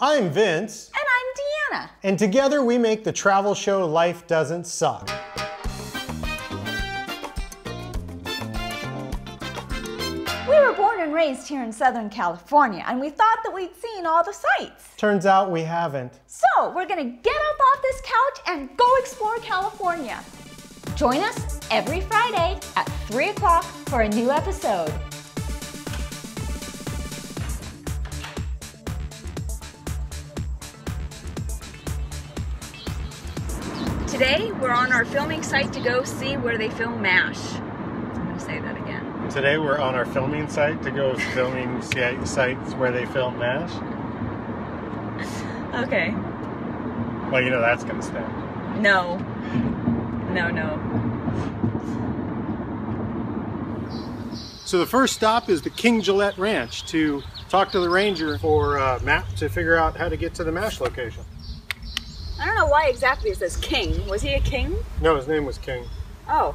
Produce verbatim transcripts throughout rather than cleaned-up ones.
I'm Vince. And I'm Deanna. And together we make the travel show Life Doesn't Suck. We were born and raised here in Southern California, and we thought that we'd seen all the sights. Turns out we haven't. So we're gonna get up off this couch and go explore California. Join us every Friday at three o'clock for a new episode. Today, we're on our filming site to go see where they film M A S H. I'm gonna say that again. Today, we're on our filming site to go filming sites where they film M A S H. Okay. Well, you know that's gonna stand. No. No, no. So the first stop is the King Gillette Ranch to talk to the ranger for a map to figure out how to get to the M A S H location. I don't know why exactly it says King. Was he a king? No, his name was King. Oh.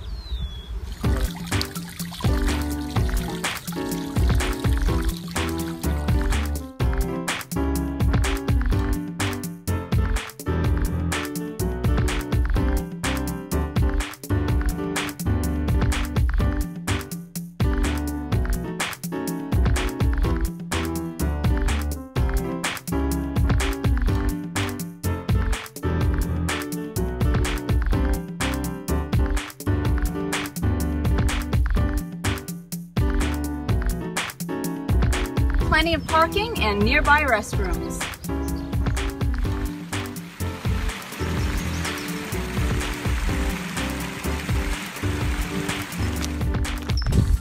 Plenty of parking and nearby restrooms.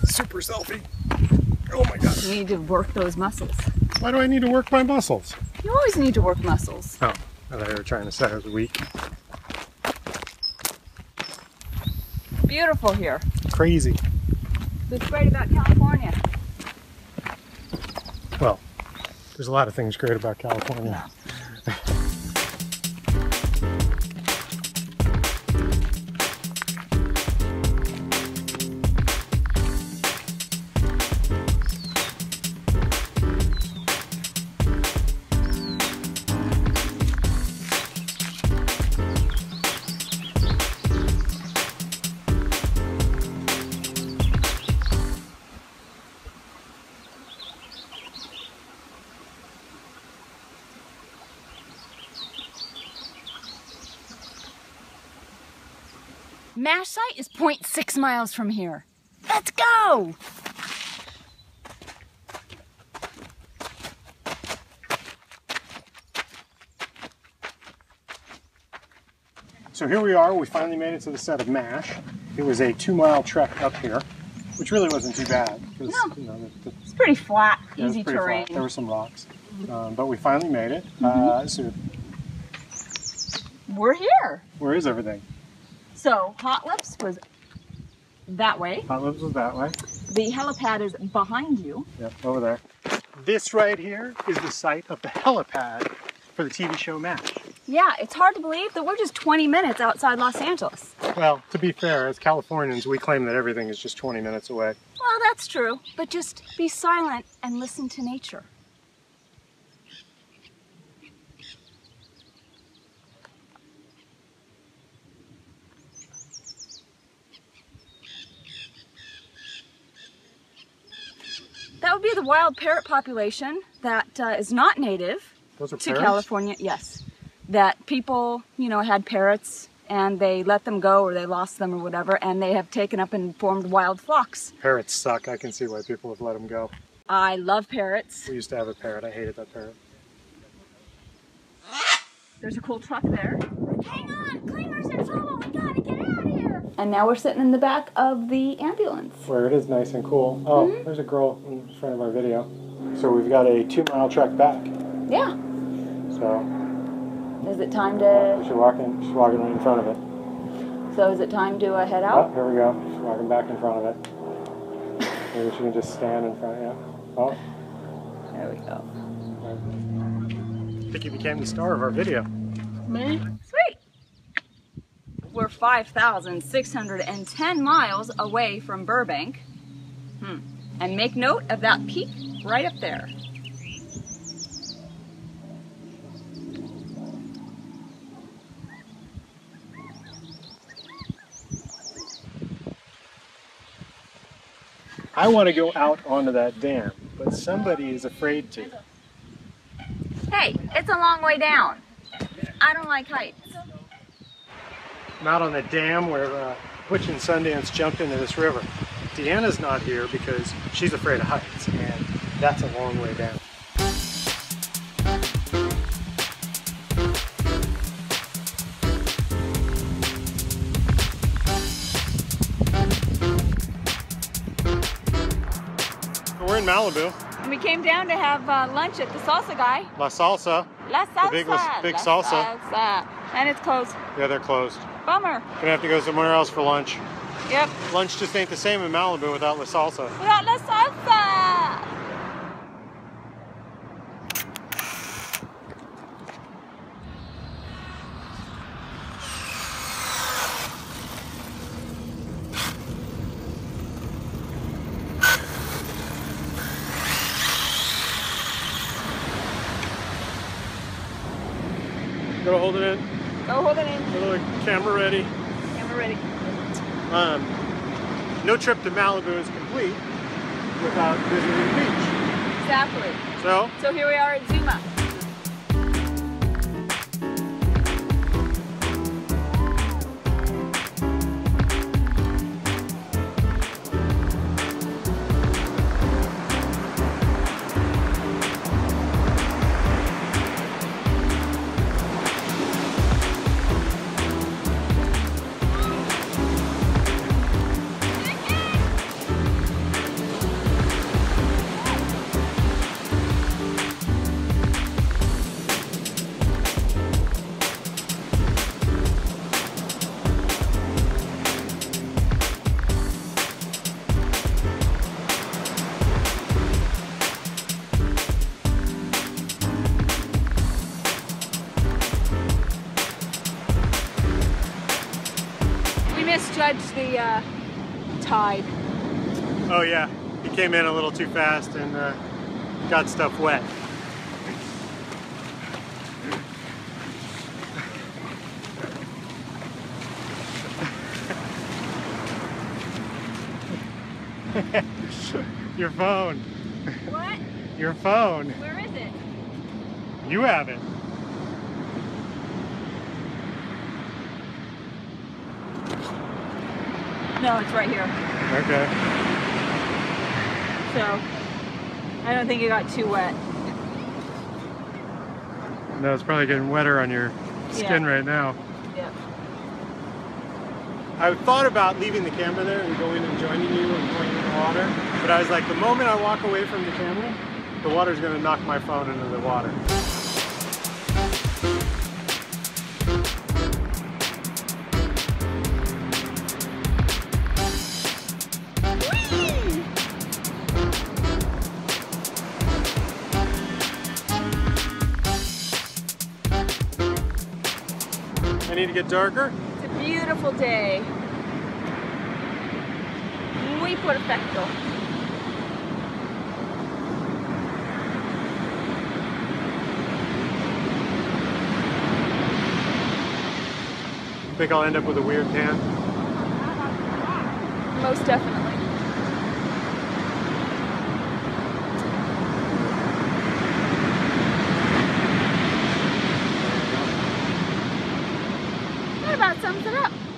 Super selfie. Oh my God. You need to work those muscles. Why do I need to work my muscles? You always need to work muscles. Oh, I thought you were trying to say I was weak. Beautiful here. Crazy. What's great about California? Well, there's a lot of things great about California. M A S H site is zero point six miles from here. Let's go! So here we are, we finally made it to the set of M A S H. It was a two mile trek up here, which really wasn't too bad. No, you know, the, the, it's pretty flat, yeah, easy pretty terrain. Flat. There were some rocks, um, but we finally made it. Mm-hmm. uh, so we're here. Where is everything? So Hot Lips was that way. Hot Lips was that way. The helipad is behind you. Yep, over there. This right here is the site of the helipad for the T V show M A S H. Yeah, it's hard to believe that we're just twenty minutes outside Los Angeles. Well, to be fair, as Californians, we claim that everything is just twenty minutes away. Well, that's true, but just be silent and listen to nature. That would be the wild parrot population that uh, is not native Those are to parrots? California. Yes, that people, you know, had parrots and they let them go or they lost them or whatever, and they have taken up and formed wild flocks. Parrots suck. I can see why people have let them go. I love parrots. We used to have a parrot. I hated that parrot. There's a cool truck there. Hang on, cleaners in trouble. We gotta get out of here. And now we're sitting in the back of the ambulance, where it is nice and cool. Oh, mm-hmm. There's a girl in front of our video. So we've got a two mile trek back. Yeah. So. Is it time to? She's walking. She's walking right in front of it. So is it time to uh, head out? Oh, here we go. She's walking back in front of it. Maybe she can just stand in front. Yeah. Oh. There we go. I think you became the star of our video. Me? Sweet. We're five thousand six hundred ten miles away from Burbank. Hmm. And make note of that peak right up there. I want to go out onto that dam, but somebody is afraid to. Hey, it's a long way down. I don't like heights. I'm out on the dam where uh, Butch and Sundance jumped into this river. Deanna's not here because she's afraid of heights, and that's a long way down. We're in Malibu. And we came down to have uh, lunch at the salsa guy. La Salsa. La Salsa. The big, big La salsa. salsa. And it's closed. Yeah, they're closed. Bummer. Gonna have to go somewhere else for lunch. Yep. Lunch just ain't the same in Malibu without La Salsa. Without La Salsa! Go hold it in. Go hold it in. Camera ready. Camera ready. Um, no trip to Malibu is complete without visiting the beach. Exactly. So? So here we are at Zuma. Misjudged the uh, tide. Oh yeah, he came in a little too fast and uh, got stuff wet. Your phone. What? Your phone. Where is it? You have it. No, it's right here. Okay. So, I don't think it got too wet. No, it's probably getting wetter on your skin yeah. right now. Yeah. I thought about leaving the camera there and going and joining you and going in the water, but I was like, the moment I walk away from the camera, the water's gonna knock my phone into the water. I need to get darker. It's a beautiful day. Muy perfecto. I think I'll end up with a weird tan. Most definitely. That about sums it up.